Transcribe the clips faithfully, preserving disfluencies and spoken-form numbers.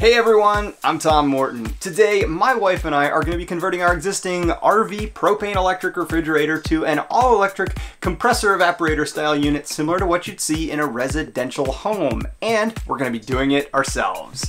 Hey everyone, I'm Tom Morton. Today, my wife and I are going to be converting our existing R V propane electric refrigerator to an all-electric compressor evaporator style unit similar to what you'd see in a residential home. And we're going to be doing it ourselves.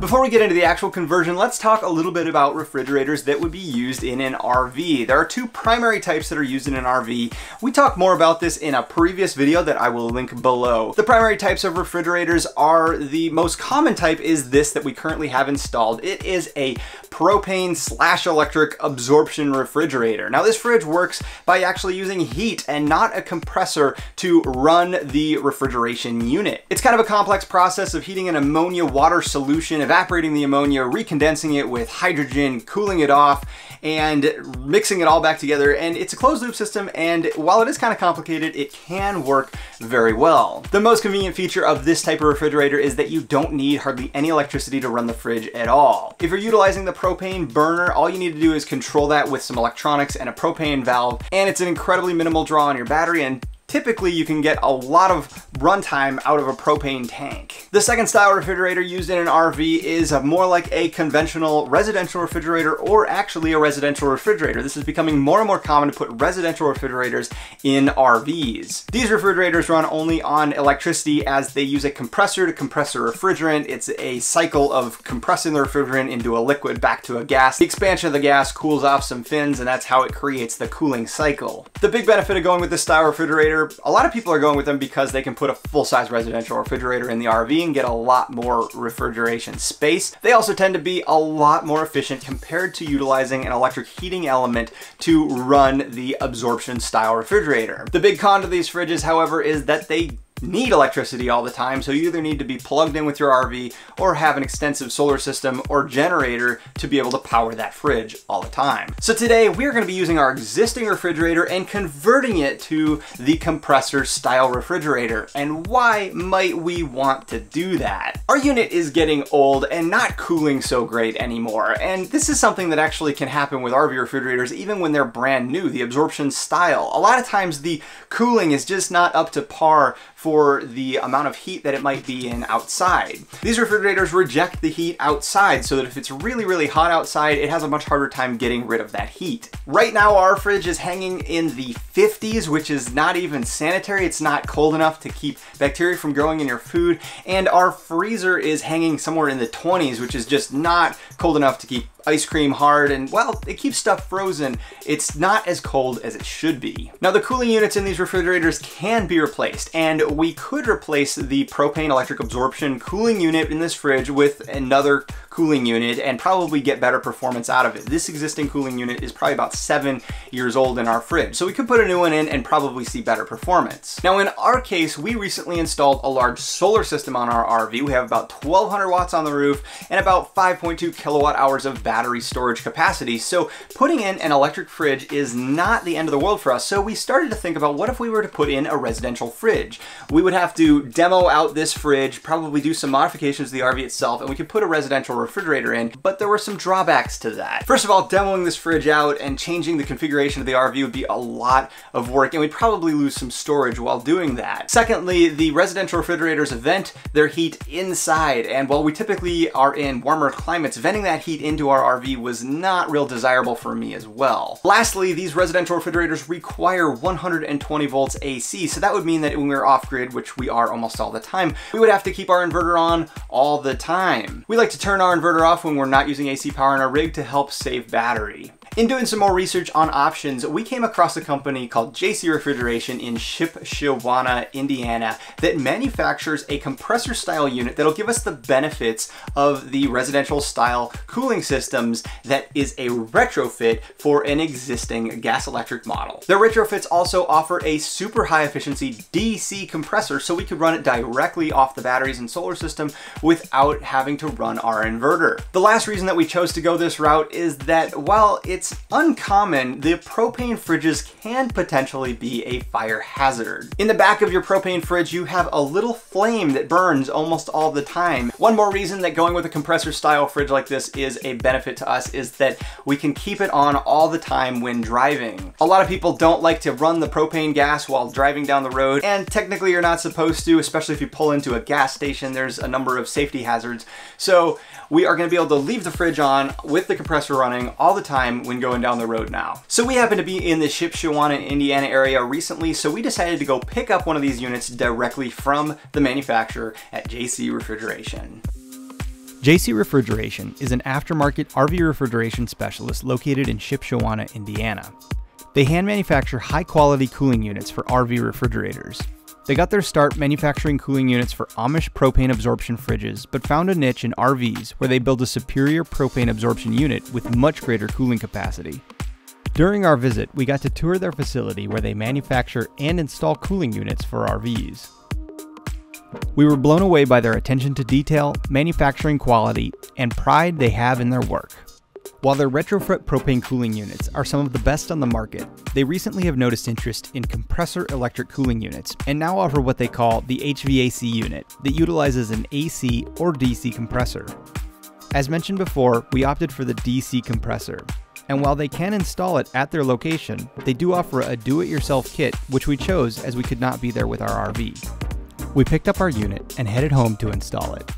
Before we get into the actual conversion, let's talk a little bit about refrigerators that would be used in an R V. There are two primary types that are used in an R V. We talked more about this in a previous video that I will link below. The primary types of refrigerators are, the most common type is this that we currently have installed. It is a propane slash electric absorption refrigerator. Now this fridge works by actually using heat and not a compressor to run the refrigeration unit. It's kind of a complex process of heating an ammonia water solution, evaporating evaporating the ammonia, recondensing it with hydrogen, cooling it off, and mixing it all back together. And it's a closed loop system, and while it is kind of complicated, it can work very well. The most convenient feature of this type of refrigerator is that you don't need hardly any electricity to run the fridge at all. If you're utilizing the propane burner, all you need to do is control that with some electronics and a propane valve, and it's an incredibly minimal draw on your battery, and typically you can get a lot of runtime out of a propane tank. The second style refrigerator used in an R V is more like a conventional residential refrigerator, or actually a residential refrigerator. This is becoming more and more common to put residential refrigerators in R Vs. These refrigerators run only on electricity, as they use a compressor to compress a refrigerant. It's a cycle of compressing the refrigerant into a liquid back to a gas. The expansion of the gas cools off some fins, and that's how it creates the cooling cycle. The big benefit of going with this style refrigerator, a lot of people are going with them because they can put a full-size residential refrigerator in the R V and get a lot more refrigeration space. They also tend to be a lot more efficient compared to utilizing an electric heating element to run the absorption style refrigerator. The big con to these fridges, however, is that they need electricity all the time, so you either need to be plugged in with your R V or have an extensive solar system or generator to be able to power that fridge all the time. So today we're going to be using our existing refrigerator and converting it to the compressor style refrigerator. And why might we want to do that? Our unit is getting old and not cooling so great anymore, and this is something that actually can happen with R V refrigerators even when they're brand new, the absorption style. A lot of times the cooling is just not up to par for for the amount of heat that it might be in outside. These refrigerators reject the heat outside, so that if it's really, really hot outside, it has a much harder time getting rid of that heat. Right now, our fridge is hanging in the fifties, which is not even sanitary. It's not cold enough to keep bacteria from growing in your food. And our freezer is hanging somewhere in the twenties, which is just not cold enough to keep ice cream hard, and well, it keeps stuff frozen. It's not as cold as it should be. Now the cooling units in these refrigerators can be replaced, and we could replace the propane electric absorption cooling unit in this fridge with another cooling unit and probably get better performance out of it. This existing cooling unit is probably about seven years old in our fridge, so we could put a new one in and probably see better performance. Now in our case, we recently installed a large solar system on our R V. We have about twelve hundred watts on the roof and about five point two kilowatt hours of battery battery storage capacity. So putting in an electric fridge is not the end of the world for us. So we started to think about, what if we were to put in a residential fridge? We would have to demo out this fridge, probably do some modifications to the R V itself, and we could put a residential refrigerator in, but there were some drawbacks to that. First of all, demoing this fridge out and changing the configuration of the R V would be a lot of work, and we'd probably lose some storage while doing that. Secondly, the residential refrigerators vent their heat inside, and while we typically are in warmer climates, venting that heat into our R V was not real desirable for me as well. Lastly, these residential refrigerators require one hundred twenty volts A C, so that would mean that when we're off-grid, which we are almost all the time, we would have to keep our inverter on all the time. We like to turn our inverter off when we're not using A C power in our rig to help save battery. In doing some more research on options, we came across a company called J C Refrigeration in Shipshewana, Indiana, that manufactures a compressor style unit that'll give us the benefits of the residential style cooling systems that is a retrofit for an existing gas electric model. Their retrofits also offer a super high efficiency D C compressor, so we could run it directly off the batteries and solar system without having to run our inverter. The last reason that we chose to go this route is that while it's it's uncommon, the propane fridges can potentially be a fire hazard. In the back of your propane fridge, you have a little flame that burns almost all the time. One more reason that going with a compressor style fridge like this is a benefit to us is that we can keep it on all the time when driving. A lot of people don't like to run the propane gas while driving down the road, and technically you're not supposed to, especially if you pull into a gas station, there's a number of safety hazards. So we are gonna be able to leave the fridge on with the compressor running all the time when going down the road now. So we happen to be in the Shipshewana, Indiana area recently, so we decided to go pick up one of these units directly from the manufacturer at J C Refrigeration. J C Refrigeration is an aftermarket R V refrigeration specialist located in Shipshewana, Indiana. They hand manufacture high-quality cooling units for R V refrigerators. They got their start manufacturing cooling units for Amish propane absorption fridges, but found a niche in R Vs where they build a superior propane absorption unit with much greater cooling capacity. During our visit, we got to tour their facility where they manufacture and install cooling units for R Vs. We were blown away by their attention to detail, manufacturing quality, and pride they have in their work. While their retrofit propane cooling units are some of the best on the market, they recently have noticed interest in compressor electric cooling units and now offer what they call the H V A C unit that utilizes an A C or D C compressor. As mentioned before, we opted for the D C compressor, and while they can install it at their location, they do offer a do-it-yourself kit, which we chose as we could not be there with our R V. We picked up our unit and headed home to install it.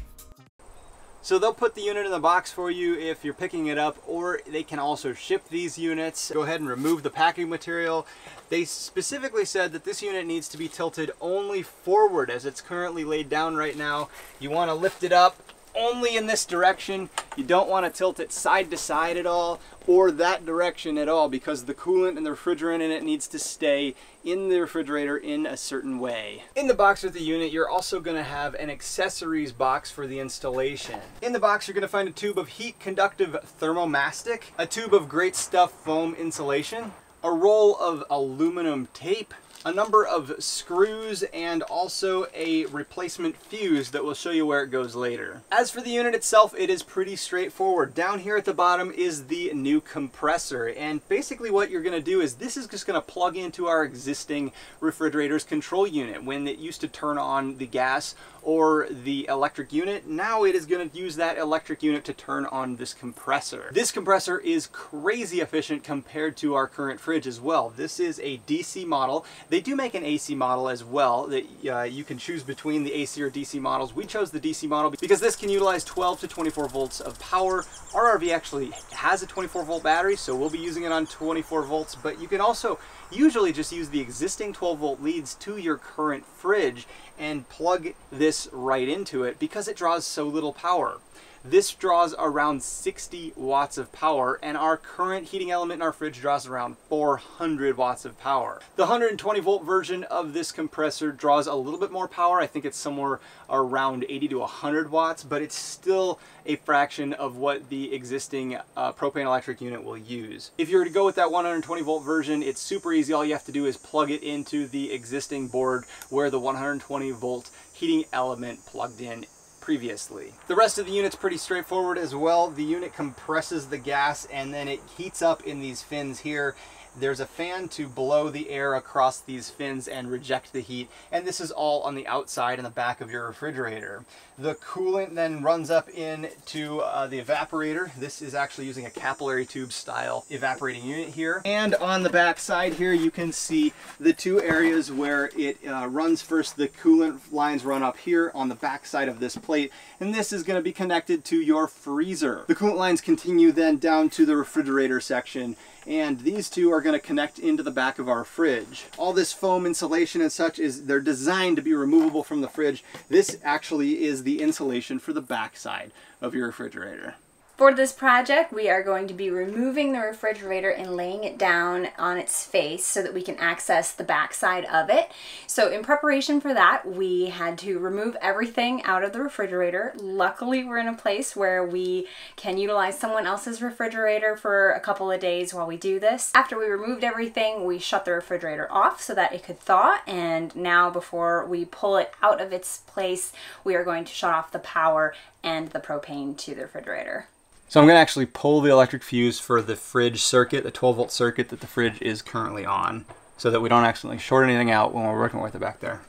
So they'll put the unit in the box for you if you're picking it up, or they can also ship these units. Go ahead and remove the packing material. They specifically said that this unit needs to be tilted only forward as it's currently laid down right now. You want to lift it up only in this direction. You don't want to tilt it side to side at all or that direction at all, because the coolant and the refrigerant in it needs to stay in the refrigerator in a certain way. In the box with the unit, you're also going to have an accessories box for the installation. In the box, you're going to find a tube of heat conductive thermomastic, a tube of Great Stuff foam insulation, a roll of aluminum tape, a number of screws, and also a replacement fuse that will show you where it goes later. As for the unit itself, it is pretty straightforward. Down here at the bottom is the new compressor, and basically what you're gonna do is this is just gonna plug into our existing refrigerator's control unit. When it used to turn on the gas or the electric unit, now it is gonna use that electric unit to turn on this compressor. This compressor is crazy efficient compared to our current fridge as well. This is a D C model. They do make an A C model as well that uh, you can choose between the A C or D C models. We chose the D C model because this can utilize twelve to twenty-four volts of power. Our R V actually has a twenty-four volt battery, so we'll be using it on twenty-four volts, but you can also usually just use the existing twelve volt leads to your current fridge and plug this right into it because it draws so little power. This draws around sixty watts of power, and our current heating element in our fridge draws around four hundred watts of power. The one hundred twenty volt version of this compressor draws a little bit more power. I think it's somewhere around eighty to one hundred watts, but it's still a fraction of what the existing uh, propane electric unit will use. If you were to go with that one hundred twenty volt version, it's super easy. All you have to do is plug it into the existing board where the one hundred twenty volt heating element plugged in previously. The rest of the unit's pretty straightforward as well. The unit compresses the gas and then it heats up in these fins here. There's a fan to blow the air across these fins and reject the heat, and this is all on the outside in the back of your refrigerator. The coolant then runs up into uh, the evaporator. This is actually using a capillary tube style evaporating unit here. And on the back side here, you can see the two areas where it uh, runs first. The coolant lines run up here on the back side of this plate, and this is going to be connected to your freezer. The coolant lines continue then down to the refrigerator section, and these two are going to connect into the back of our fridge. All this foam insulation and such is, they're designed to be removable from the fridge. This actually is the insulation for the back side of your refrigerator. For this project, we are going to be removing the refrigerator and laying it down on its face so that we can access the backside of it. So in preparation for that, we had to remove everything out of the refrigerator. Luckily, we're in a place where we can utilize someone else's refrigerator for a couple of days while we do this. After we removed everything, we shut the refrigerator off so that it could thaw. And now before we pull it out of its place, we are going to shut off the power and the propane to the refrigerator. So I'm going to actually pull the electric fuse for the fridge circuit, the twelve volt circuit that the fridge is currently on, so that we don't accidentally short anything out when we're working with it back there.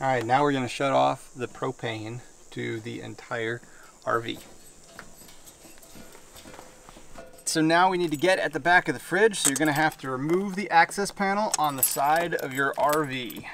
All right, now we're going to shut off the propane to the entire R V. So now we need to get at the back of the fridge, so you're going to have to remove the access panel on the side of your R V.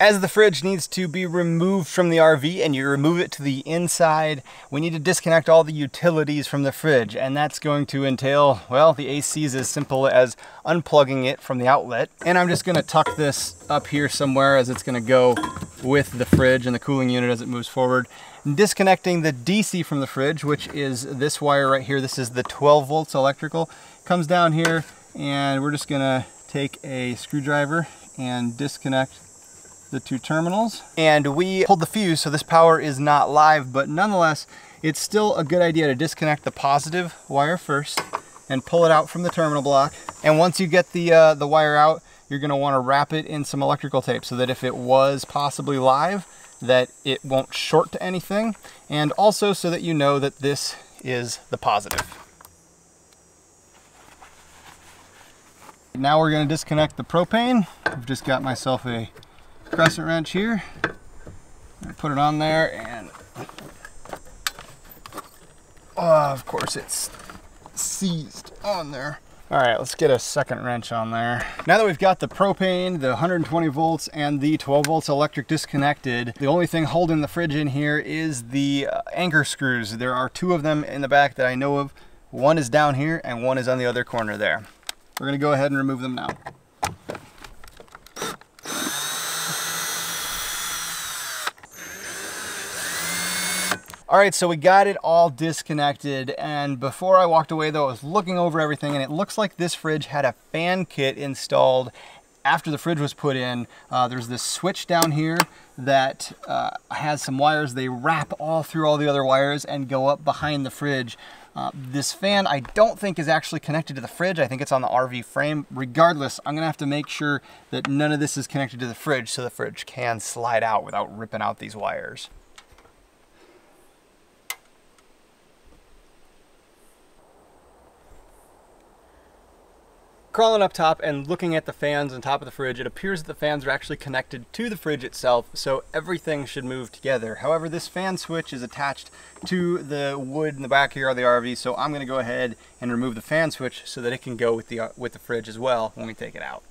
As the fridge needs to be removed from the R V and you remove it to the inside, we need to disconnect all the utilities from the fridge, and that's going to entail, well, the A C is as simple as unplugging it from the outlet. And I'm just gonna tuck this up here somewhere as it's gonna go with the fridge and the cooling unit as it moves forward. Disconnecting the D C from the fridge, which is this wire right here. This is the twelve volts electrical. Comes down here, and we're just gonna take a screwdriver and disconnect the two terminals, and we pulled the fuse, so this power is not live, but nonetheless it's still a good idea to disconnect the positive wire first and pull it out from the terminal block. And once you get the uh, the wire out, you're going to want to wrap it in some electrical tape so that if it was possibly live, that it won't short to anything, and also so that you know that this is the positive. Now we're going to disconnect the propane. I've just got myself a crescent wrench here. Put it on there, and oh, of course it's seized on there. All right, let's get a second wrench on there. Now that we've got the propane, the one hundred twenty volts, and the twelve volts electric disconnected, the only thing holding the fridge in here is the anchor screws. There are two of them in the back that I know of. One is down here and one is on the other corner there. We're gonna go ahead and remove them now. All right, so we got it all disconnected, and before I walked away though, I was looking over everything, and it looks like this fridge had a fan kit installed after the fridge was put in. Uh, there's this switch down here that uh, has some wires. They wrap all through all the other wires and go up behind the fridge. Uh, this fan I don't think is actually connected to the fridge. I think it's on the R V frame. Regardless, I'm gonna have to make sure that none of this is connected to the fridge so the fridge can slide out without ripping out these wires. Crawling up top and looking at the fans on top of the fridge, it appears that the fans are actually connected to the fridge itself, so everything should move together. However, this fan switch is attached to the wood in the back here of the R V, so I'm going to go ahead and remove the fan switch so that it can go with the uh, with the fridge as well when we take it out.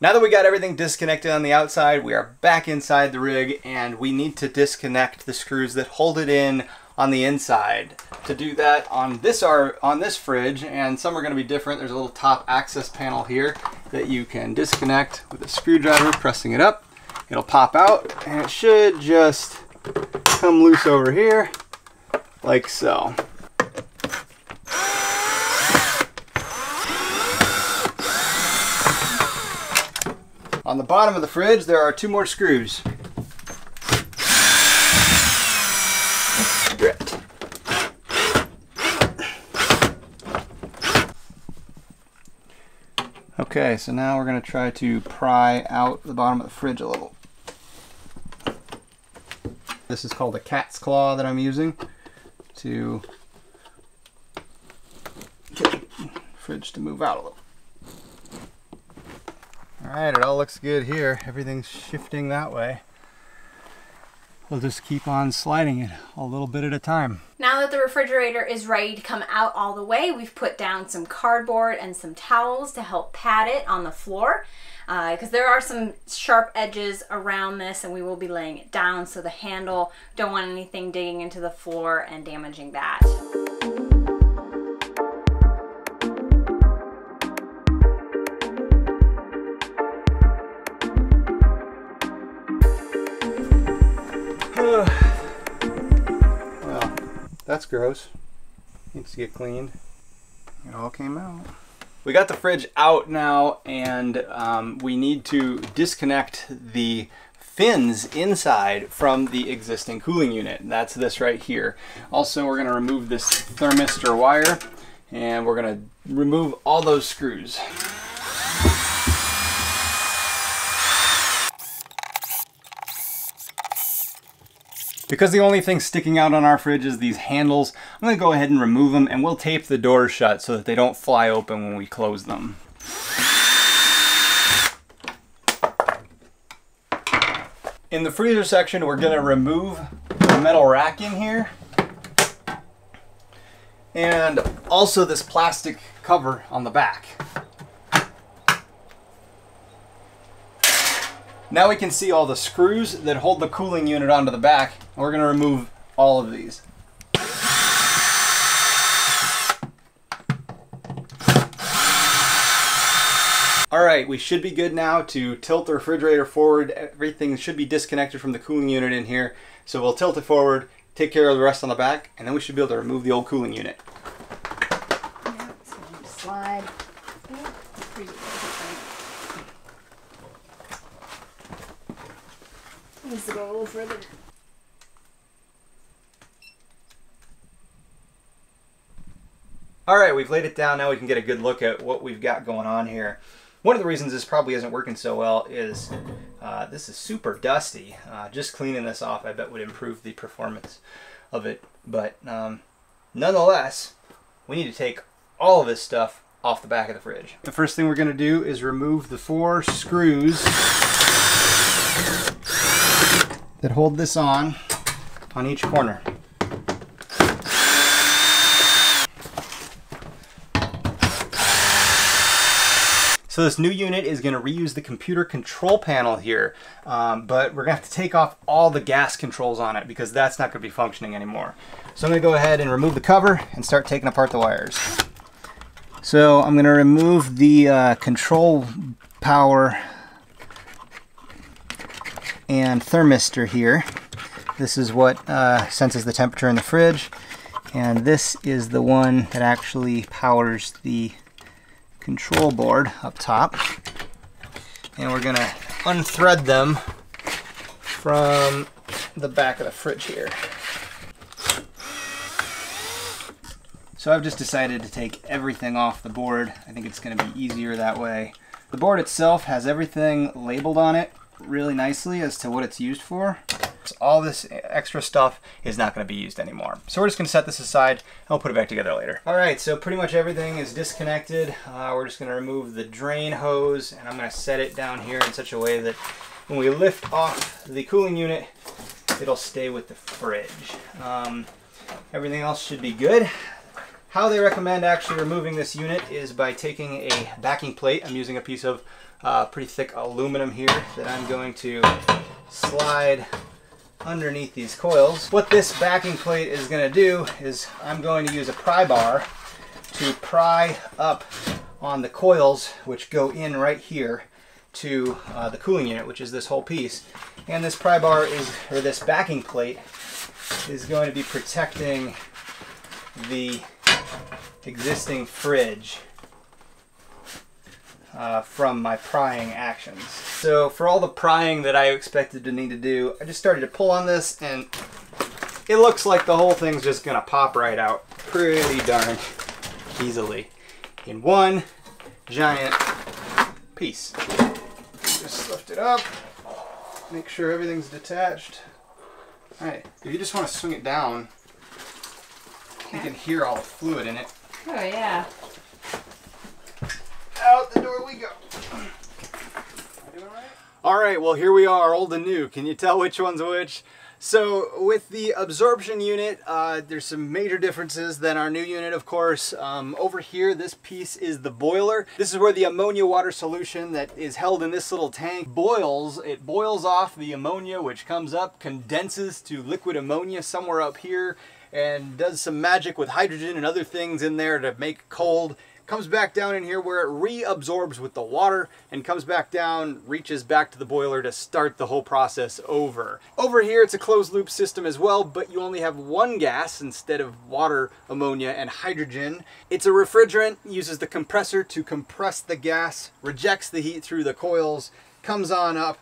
Now that we got everything disconnected on the outside, we are back inside the rig, and we need to disconnect the screws that hold it in on the inside. To do that on this are on this fridge, and some are going to be different, there's a little top access panel here that you can disconnect with a screwdriver. Pressing it up, it'll pop out, and it should just come loose over here like so. On the bottom of the fridge there are two more screws. Okay, so now we're going to try to pry out the bottom of the fridge a little. This is called a cat's claw that I'm using to get the fridge to move out a little. All right, it all looks good here. Everything's shifting that way. We'll just keep on sliding it a little bit at a time. Now that the refrigerator is ready to come out all the way, we've put down some cardboard and some towels to help pad it on the floor, because uh, there are some sharp edges around this, and we will be laying it down, so the handle, don't want anything digging into the floor and damaging that. Well, that's gross. Needs to get cleaned. It all came out. We got the fridge out now, and um, we need to disconnect the fins inside from the existing cooling unit. That's this right here. Also, we're going to remove this thermistor wire, and we're going to remove all those screws. Because the only thing sticking out on our fridge is these handles, I'm gonna go ahead and remove them, and we'll tape the doors shut so that they don't fly open when we close them. In the freezer section, we're gonna remove the metal rack in here, and also this plastic cover on the back. Now we can see all the screws that hold the cooling unit onto the back. We're gonna remove all of these. All right, we should be good now to tilt the refrigerator forward. Everything should be disconnected from the cooling unit in here. So we'll tilt it forward, take care of the rest on the back, and then we should be able to remove the old cooling unit. Yeah, so slide. Yeah, pretty needs to go a little further. All right, we've laid it down. Now we can get a good look at what we've got going on here. One of the reasons this probably isn't working so well is uh, this is super dusty. Uh, just cleaning this off, I bet, would improve the performance of it. But um, nonetheless, we need to take all of this stuff off the back of the fridge. The first thing we're gonna do is remove the four screws that hold this on on each corner. So this new unit is going to reuse the computer control panel here, um, but we're gonna have to take off all the gas controls on it because that's not gonna be functioning anymore. So I'm gonna go ahead and remove the cover and start taking apart the wires. So I'm gonna remove the uh, control power and thermistor here. This is what uh, senses the temperature in the fridge, and this is the one that actually powers the control board up top. And we're gonna unthread them from the back of the fridge here. So I've just decided to take everything off the board. I think it's gonna be easier that way. The board itself has everything labeled on it really nicely as to what it's used for. So all this extra stuff is not going to be used anymore. So we're just going to set this aside and we'll put it back together later. All right, so pretty much everything is disconnected. Uh, we're just going to remove the drain hose, and I'm going to set it down here in such a way that when we lift off the cooling unit, it'll stay with the fridge. Um, everything else should be good. How they recommend actually removing this unit is by taking a backing plate. I'm using a piece of uh, pretty thick aluminum here that I'm going to slide underneath these coils. What this backing plate is going to do is I'm going to use a pry bar to pry up on the coils, which go in right here to uh, the cooling unit, which is this whole piece. And this pry bar is, or this backing plate is going to be protecting the existing fridge uh, from my prying actions. So for all the prying that I expected to need to do, I just started to pull on this, and it looks like the whole thing's just gonna pop right out pretty darn easily in one giant piece. Just lift it up, make sure everything's detached. All right, if you just want to swing it down, you can hear all the fluid in it. Oh yeah. Out the door we go. Doing all right? All right, well here we are, old and new. Can you tell which one's which? So with the absorption unit, uh, there's some major differences than our new unit, of course. Um, over here, this piece is the boiler. This is where the ammonia water solution that is held in this little tank boils. It boils off the ammonia, which comes up, condenses to liquid ammonia somewhere up here, and does some magic with hydrogen and other things in there to make cold. Comes back down in here where it reabsorbs with the water and comes back down, reaches back to the boiler to start the whole process over. Over here, it's a closed loop system as well, but you only have one gas instead of water, ammonia, and hydrogen. It's a refrigerant, uses the compressor to compress the gas, rejects the heat through the coils, comes on up,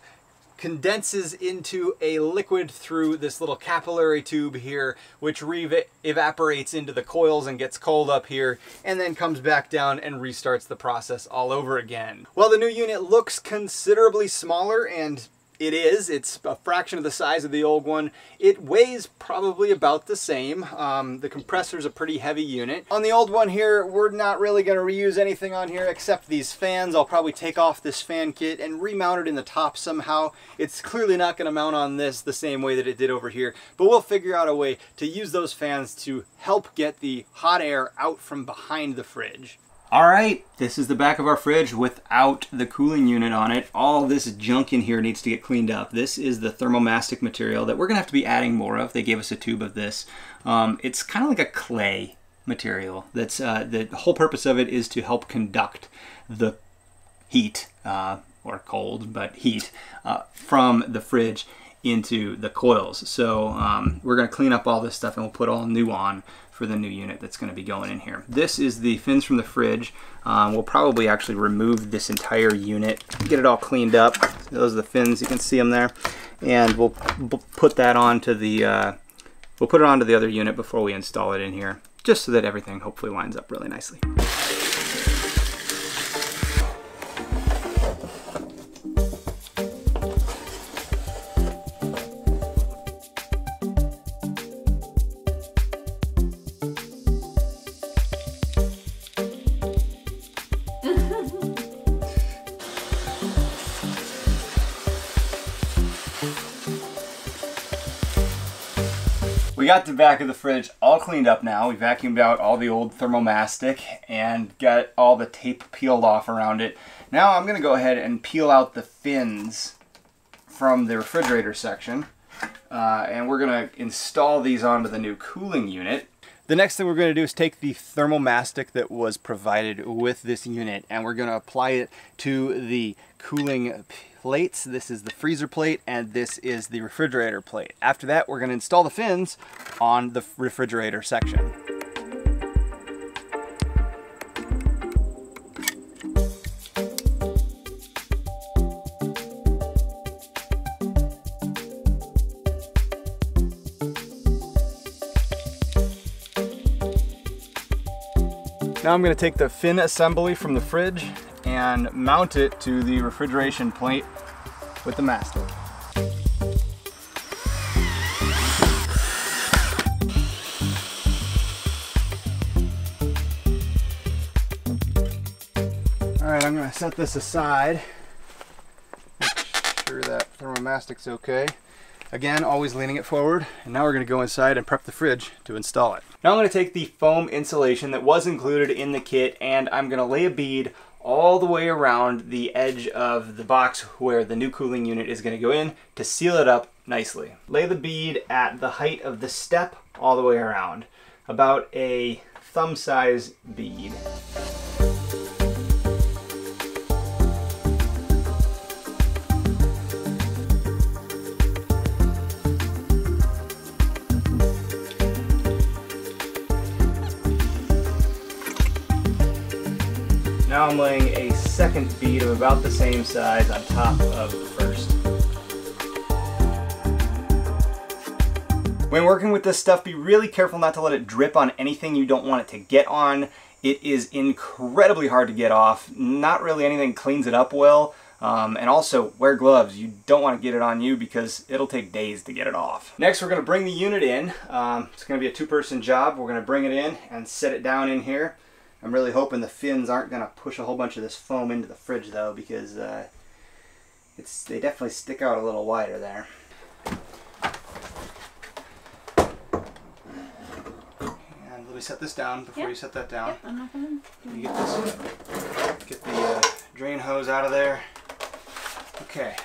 condenses into a liquid through this little capillary tube here, which re evaporates into the coils and gets cold up here, and then comes back down and restarts the process all over again. Well, the new unit looks considerably smaller and It is. It's a fraction of the size of the old one. It weighs probably about the same. Um, the compressor's a pretty heavy unit. On the old one here, we're not really going to reuse anything on here except these fans. I'll probably take off this fan kit and remount it in the top somehow. It's clearly not going to mount on this the same way that it did over here, but we'll figure out a way to use those fans to help get the hot air out from behind the fridge. All right, this is the back of our fridge without the cooling unit on it. All this junk in here needs to get cleaned up. This is the thermomastic material that we're gonna have to be adding more of. They gave us a tube of this. Um, it's kind of like a clay material. That's uh, the whole purpose of it is to help conduct the heat, uh, or cold, but heat, uh, from the fridge into the coils. So um, we're gonna clean up all this stuff and we'll put all new on for the new unit that's gonna be going in here. This is the fins from the fridge. Um, we'll probably actually remove this entire unit, get it all cleaned up. Those are the fins, you can see them there. And we'll put that onto the, uh, we'll put it onto the other unit before we install it in here, just so that everything hopefully lines up really nicely. We got the back of the fridge all cleaned up now. We vacuumed out all the old thermomastic and got all the tape peeled off around it. Now I'm gonna go ahead and peel out the fins from the refrigerator section. Uh, and we're gonna install these onto the new cooling unit. The next thing we're gonna do is take the thermomastic that was provided with this unit and we're gonna apply it to the cooling plates. This is the freezer plate and this is the refrigerator plate. After that, we're going to install the fins on the refrigerator section. Now I'm going to take the fin assembly from the fridge and mount it to the refrigeration plate with the mastic. All right, I'm gonna set this aside. Make sure that thermomastic's okay. Again, always leaning it forward. And now we're gonna go inside and prep the fridge to install it. Now I'm gonna take the foam insulation that was included in the kit and I'm gonna lay a bead all the way around the edge of the box where the new cooling unit is going to go in to seal it up nicely. Lay the bead at the height of the step all the way around, about a thumb size bead. Now I'm laying a second bead of about the same size on top of the first. When working with this stuff, be really careful not to let it drip on anything you don't want it to get on. It is incredibly hard to get off. Not really anything cleans it up well. Um, and also wear gloves. You don't want to get it on you because it'll take days to get it off. Next, we're going to bring the unit in. Um, it's going to be a two-person job. We're going to bring it in and set it down in here. I'm really hoping the fins aren't going to push a whole bunch of this foam into the fridge though, because uh, it's, they definitely stick out a little wider there. And let me set this down before yep. you set that down. Yep, I'm not gonna... You get this, get the uh, drain hose out of there. Okay,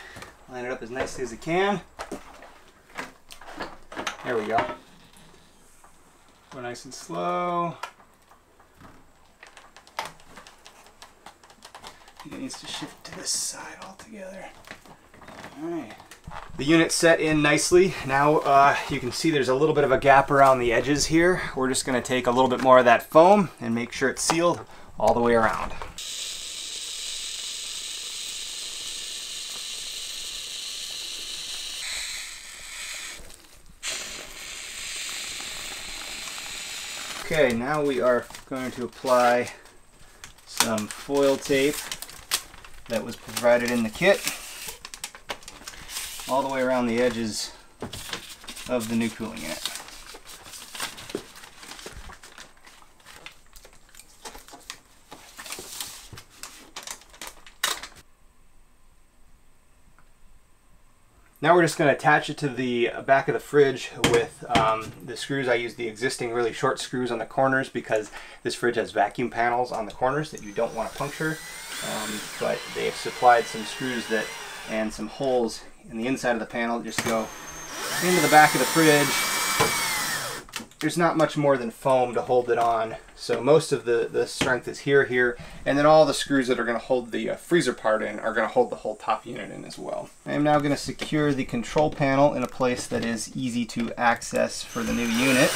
line it up as nicely as I can. There we go. Go nice and slow. It needs to shift to this side altogether. All right. The unit's set in nicely. Now uh, you can see there's a little bit of a gap around the edges here. We're just gonna take a little bit more of that foam and make sure it's sealed all the way around. Okay, now we are going to apply some foil tape that was provided in the kit. all the way around the edges of the new cooling unit. Now we're just going to attach it to the back of the fridge with um, the screws. I used the existing really short screws on the corners because this fridge has vacuum panels on the corners that you don't want to puncture. Um, but they have supplied some screws that and some holes in the inside of the panel that just go into the back of the fridge. There's not much more than foam to hold it on, so most of the, the strength is here, here, and then all the screws that are going to hold the uh, freezer part in are going to hold the whole top unit in as well. I am now going to secure the control panel in a place that is easy to access for the new unit.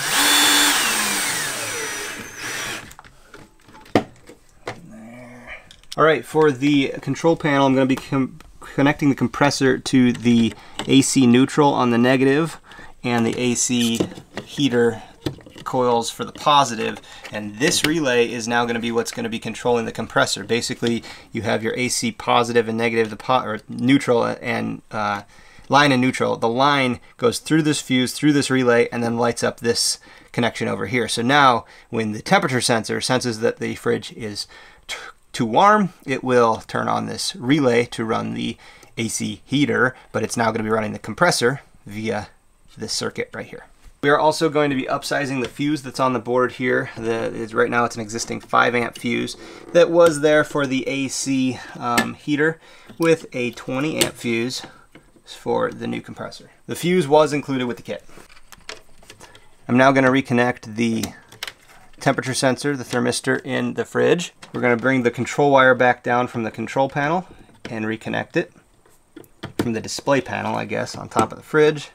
There. All right, for the control panel, I'm going to be com connecting the compressor to the A C neutral on the negative and the A C heater coils for the positive, and this relay is now going to be what's going to be controlling the compressor. Basically, you have your A C positive and negative, the po or neutral and uh, line and neutral. The line goes through this fuse, through this relay, and then lights up this connection over here. So now, when the temperature sensor senses that the fridge is too warm, it will turn on this relay to run the A C heater, but it's now going to be running the compressor via this circuit right here. We are also going to be upsizing the fuse that's on the board here. The, is, right now it's an existing five amp fuse that was there for the A C um, heater with a twenty amp fuse for the new compressor. The fuse was included with the kit. I'm now going to reconnect the temperature sensor, the thermistor in the fridge. We're going to bring the control wire back down from the control panel and reconnect it from the display panel, I guess, on top of the fridge.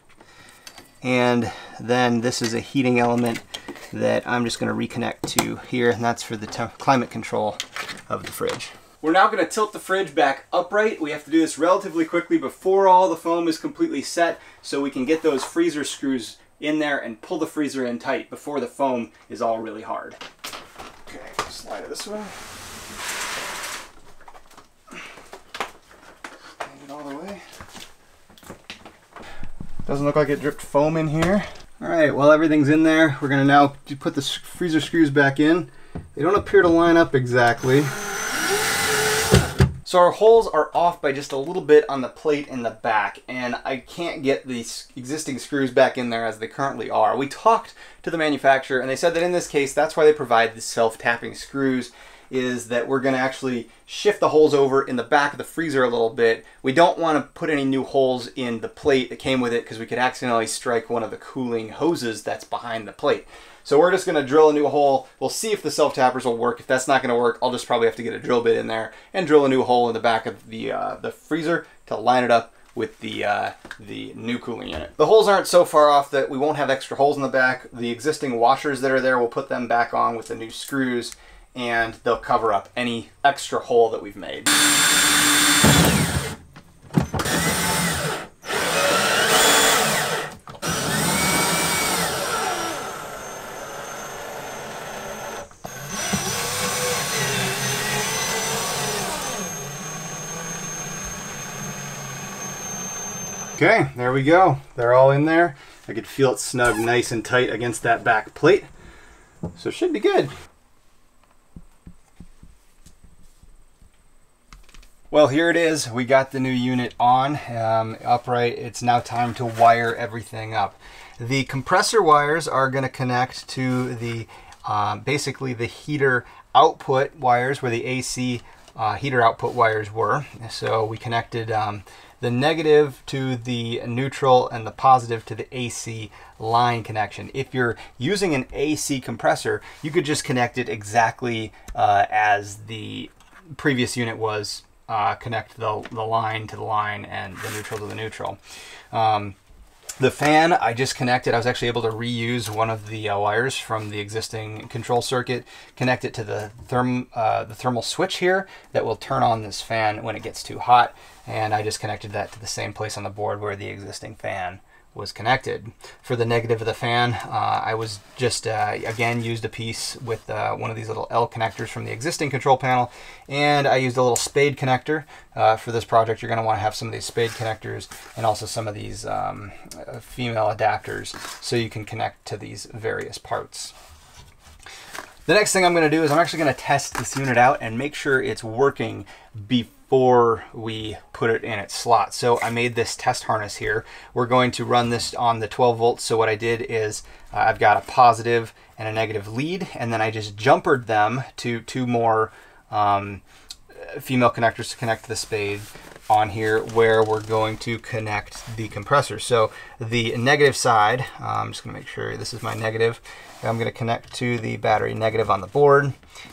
And then this is a heating element that I'm just going to reconnect to here, and that's for the climate control of the fridge. We're now going to tilt the fridge back upright. We have to do this relatively quickly before all the foam is completely set, so we can get those freezer screws in there and pull the freezer in tight before the foam is all really hard. Okay, slide it this way. Slide it all the way. Doesn't look like it dripped foam in here. All right, while everything's in there, we're gonna now put the freezer screws back in. They don't appear to line up exactly. So our holes are off by just a little bit on the plate in the back, and I can't get the existing screws back in there as they currently are. We talked to the manufacturer, and they said that in this case, that's why they provide the self-tapping screws, is that we're gonna actually shift the holes over in the back of the freezer a little bit. We don't wanna put any new holes in the plate that came with it because we could accidentally strike one of the cooling hoses that's behind the plate. So we're just gonna drill a new hole. We'll see if the self-tappers will work. If that's not gonna work, I'll just probably have to get a drill bit in there and drill a new hole in the back of the, uh, the freezer to line it up with the, uh, the new cooling unit. The holes aren't so far off that we won't have extra holes in the back. The existing washers that are there, we'll put them back on with the new screws, and they'll cover up any extra hole that we've made. Okay, there we go. They're all in there. I could feel it snug nice and tight against that back plate. So it should be good. Well, here it is. We got the new unit on, um, upright. It's now time to wire everything up. The compressor wires are going to connect to the uh, basically the heater output wires where the A C uh, heater output wires were. So we connected um, the negative to the neutral and the positive to the A C line connection. If you're using an A C compressor, you could just connect it exactly uh, as the previous unit was. Uh, connect the, the line to the line and the neutral to the neutral. Um, the fan, I just connected. I was actually able to reuse one of the uh, wires from the existing control circuit, connect it to the, therm, uh, the thermal switch here that will turn on this fan when it gets too hot. And I just connected that to the same place on the board where the existing fan was connected. For the negative of the fan, uh, I was just, uh, again, used a piece with uh, one of these little L connectors from the existing control panel, and I used a little spade connector. Uh, for this project, you're going to want to have some of these spade connectors and also some of these um, female adapters so you can connect to these various parts. The next thing I'm going to do is I'm actually going to test this unit out and make sure it's working before before we put it in its slot. So I made this test harness here. We're going to run this on the twelve volts. So what I did is uh, I've got a positive and a negative lead, and then I just jumpered them to two more um, female connectors to connect to the spade on here where we're going to connect the compressor. So the negative side, uh, I'm just gonna make sure this is my negative. I'm gonna connect to the battery negative on the board,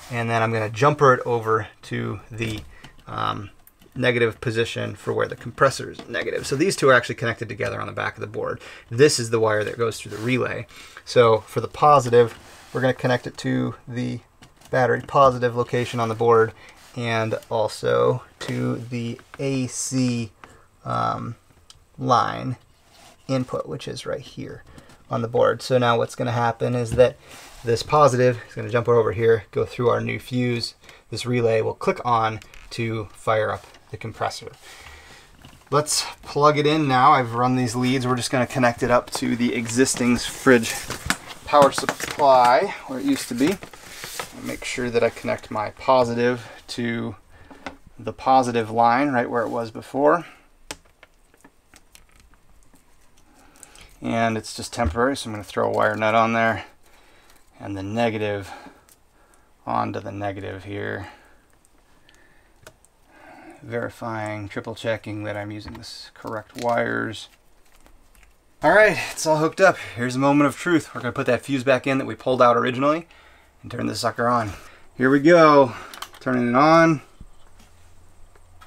and then I'm gonna jumper it over to the Um, negative position for where the compressor is negative. So these two are actually connected together on the back of the board. This is the wire that goes through the relay. So for the positive, we're going to connect it to the battery positive location on the board, and also to the A C um, line input, which is right here on the board. So now what's going to happen is that this positive is going to jump over here, go through our new fuse. This relay will click on to fire up the compressor. Let's plug it in now. I've run these leads. We're just going to connect it up to the existing fridge power supply where it used to be. Make sure that I connect my positive to the positive line right where it was before. And it's just temporary, so I'm going to throw a wire nut on there and the negative onto the negative here. Verifying, triple checking that I'm using the correct wires. All right, it's all hooked up. Here's a moment of truth. We're gonna put that fuse back in that we pulled out originally and turn this sucker on. Here we go, turning it on.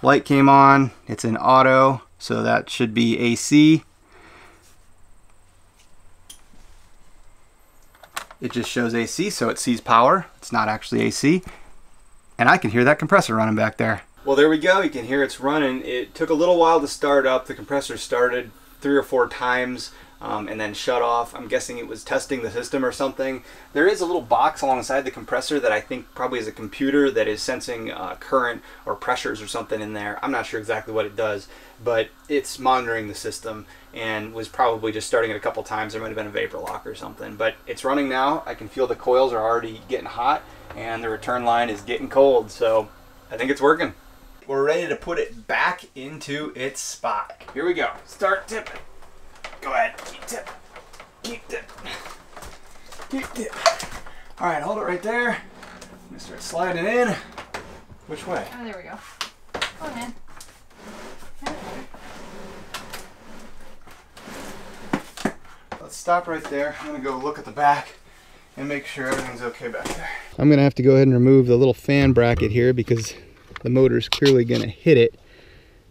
Light came on, it's in auto, so that should be A C. It just shows A C, so it sees power. It's not actually A C. And I can hear that compressor running back there. Well, there we go. You can hear it's running. It took a little while to start up. The compressor started three or four times um, and then shut off. I'm guessing it was testing the system or something. There is a little box alongside the compressor that I think probably is a computer that is sensing uh, current or pressures or something in there. I'm not sure exactly what it does, but it's monitoring the system and was probably just starting it a couple times. There might have been a vapor lock or something, but it's running now. I can feel the coils are already getting hot and the return line is getting cold. So I think it's working. We're ready to put it back into its spot. Here we go. Start tipping. Go ahead. Keep tipping. Keep tipping. Keep tipping. All right, hold it right there. I'm gonna start sliding in. Which way? Oh, there we go. Go ahead. Let's stop right there. I'm gonna go look at the back and make sure everything's okay back there. I'm gonna have to go ahead and remove the little fan bracket here because the motor's clearly going to hit it.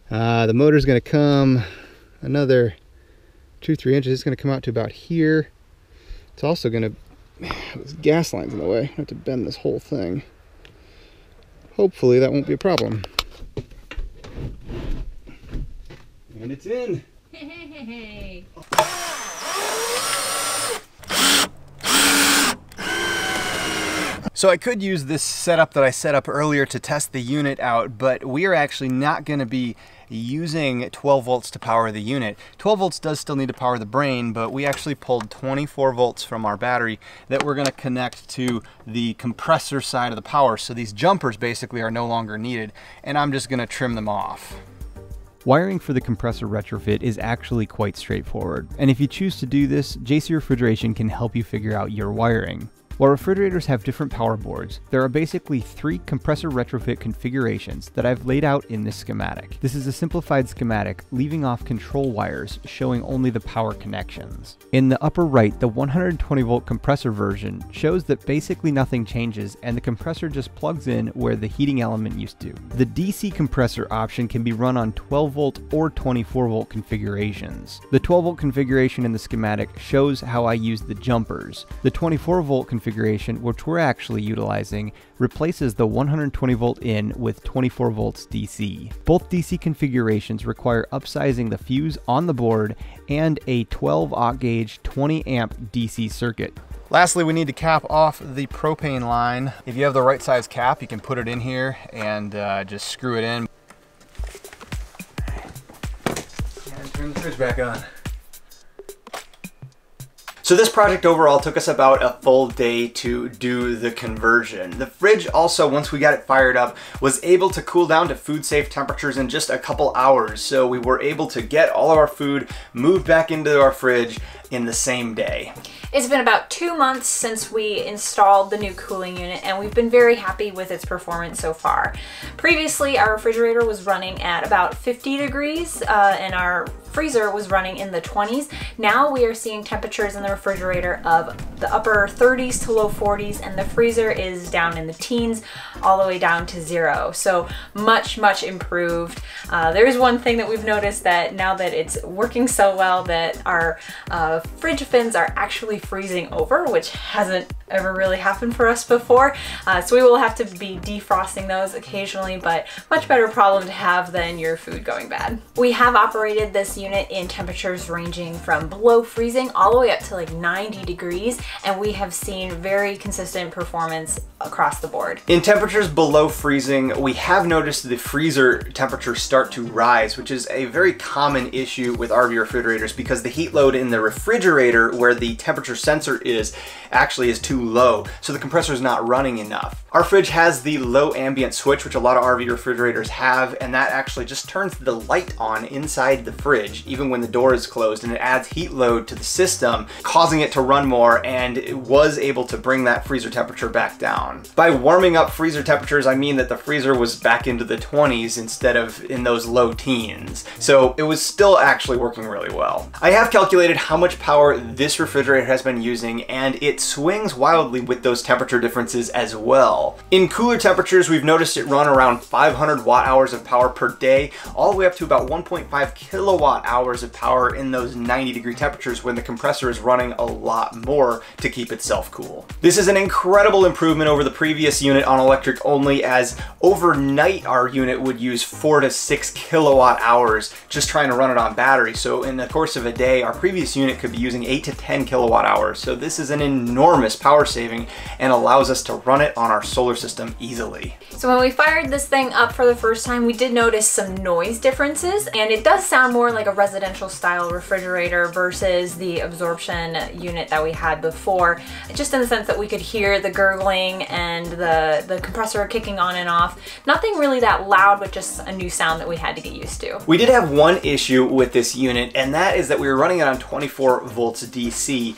Uh, the motor's going to come another two, three inches. It's going to come out to about here. It's also going to... This gas line's in the way. I have to bend this whole thing. Hopefully that won't be a problem. And it's in. Hey, hey, hey, hey. So I could use this setup that I set up earlier to test the unit out, but we are actually not going to be using twelve volts to power the unit. twelve volts does still need to power the brain, but we actually pulled twenty-four volts from our battery that we're going to connect to the compressor side of the power. So these jumpers basically are no longer needed, and I'm just going to trim them off. Wiring for the compressor retrofit is actually quite straightforward, and if you choose to do this, J C Refrigeration can help you figure out your wiring. While refrigerators have different power boards, there are basically three compressor retrofit configurations that I've laid out in this schematic. This is a simplified schematic, leaving off control wires, showing only the power connections. In the upper right, the one hundred twenty volt compressor version shows that basically nothing changes and the compressor just plugs in where the heating element used to. The D C compressor option can be run on twelve volt or twenty-four volt configurations. The twelve volt configuration in the schematic shows how I use the jumpers. The twenty-four volt configuration configuration, which we're actually utilizing, replaces the one hundred twenty volt in with twenty-four volts D C. Both D C configurations require upsizing the fuse on the board and a twelve aught gauge twenty amp D C circuit. Lastly, we need to cap off the propane line. If you have the right size cap, you can put it in here and uh, just screw it in. And turn the fridge back on. So this project overall took us about a full day to do the conversion. The fridge also, once we got it fired up, was able to cool down to food safe temperatures in just a couple hours. So we were able to get all of our food moved back into our fridge in the same day. It's been about two months since we installed the new cooling unit, and we've been very happy with its performance so far. Previously, our refrigerator was running at about fifty degrees uh, and our freezer was running in the twenties. Now we are seeing temperatures in the refrigerator of the upper thirties to low forties, and the freezer is down in the teens all the way down to zero. So much, much improved. Uh, there is one thing that we've noticed, that now that it's working so well, that our uh, fridge fins are actually freezing over, which hasn't ever really happened for us before. Uh, so we will have to be defrosting those occasionally, but much better problem to have than your food going bad. We have operated this unit in temperatures ranging from below freezing all the way up to like ninety degrees, and we have seen very consistent performance across the board. In temperatures below freezing, we have noticed the freezer temperatures start to rise, which is a very common issue with R V refrigerators because the heat load in the refrigerator where the temperature sensor is actually is too low, so the compressor is not running enough. Our fridge has the low ambient switch, which a lot of R V refrigerators have, and that actually just turns the light on inside the fridge even when the door is closed, and it adds heat load to the system, causing it to run more, and it was able to bring that freezer temperature back down. By warming up freezer temperatures, I mean that the freezer was back into the twenties instead of in those low teens, so it was still actually working really well. I have calculated how much power this refrigerator has been using, and it swings wildly with those temperature differences as well. In cooler temperatures, we've noticed it run around five hundred watt hours of power per day, all the way up to about one point five kilowatt hours of power in those ninety degree temperatures when the compressor is running a lot more to keep itself cool. This is an incredible improvement over the previous unit on electric only, as overnight our unit would use four to six kilowatt hours just trying to run it on battery. So in the course of a day, our previous unit could be using eight to ten kilowatt hours. So this is an enormous power saving and allows us to run it on our solar system easily. So when we fired this thing up for the first time, we did notice some noise differences, and it does sound more like a residential style refrigerator versus the absorption unit that we had before, just in the sense that we could hear the gurgling and the, the compressor kicking on and off. Nothing really that loud, but just a new sound that we had to get used to. We did have one issue with this unit, and that is that we were running it on twenty-four volts D C.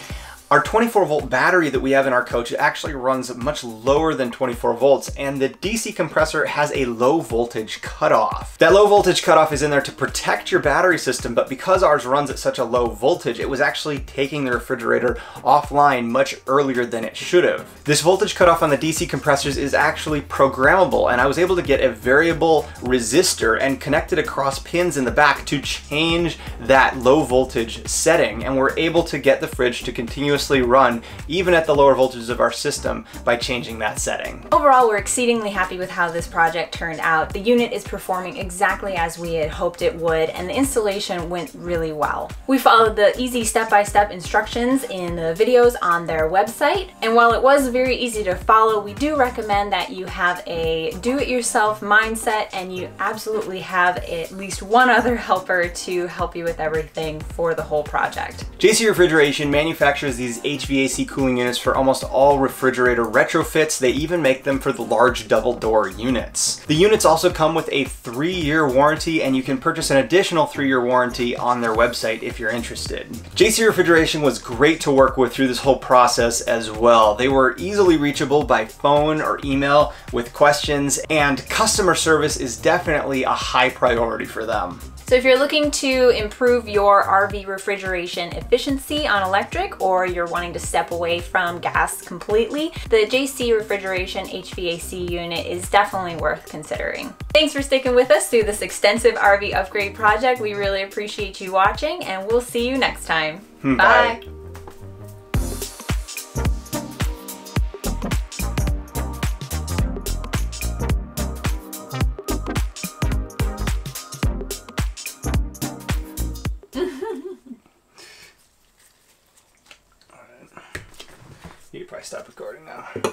Our twenty-four volt battery that we have in our coach actually runs much lower than twenty-four volts, and the D C compressor has a low voltage cutoff. That low voltage cutoff is in there to protect your battery system, but because ours runs at such a low voltage, it was actually taking the refrigerator offline much earlier than it should have. This voltage cutoff on the D C compressors is actually programmable, and I was able to get a variable resistor and connect it across pins in the back to change that low voltage setting, and we're able to get the fridge to continue run even at the lower voltages of our system by changing that setting. Overall, we're exceedingly happy with how this project turned out. The unit is performing exactly as we had hoped it would, and the installation went really well. We followed the easy step-by-step instructions in the videos on their website, and while it was very easy to follow, we do recommend that you have a do-it-yourself mindset, and you absolutely have at least one other helper to help you with everything for the whole project. J C Refrigeration manufactures these These H V A C cooling units for almost all refrigerator retrofits. They even make them for the large double door units. The units also come with a three year warranty, and you can purchase an additional three year warranty on their website if you're interested. J C Refrigeration was great to work with through this whole process as well. They were easily reachable by phone or email with questions, and customer service is definitely a high priority for them. So if you're looking to improve your R V refrigeration efficiency on electric, or you're wanting to step away from gas completely, the J C Refrigeration H V A C unit is definitely worth considering. Thanks for sticking with us through this extensive R V upgrade project. We really appreciate you watching, and we'll see you next time. Bye. Bye. stop recording now.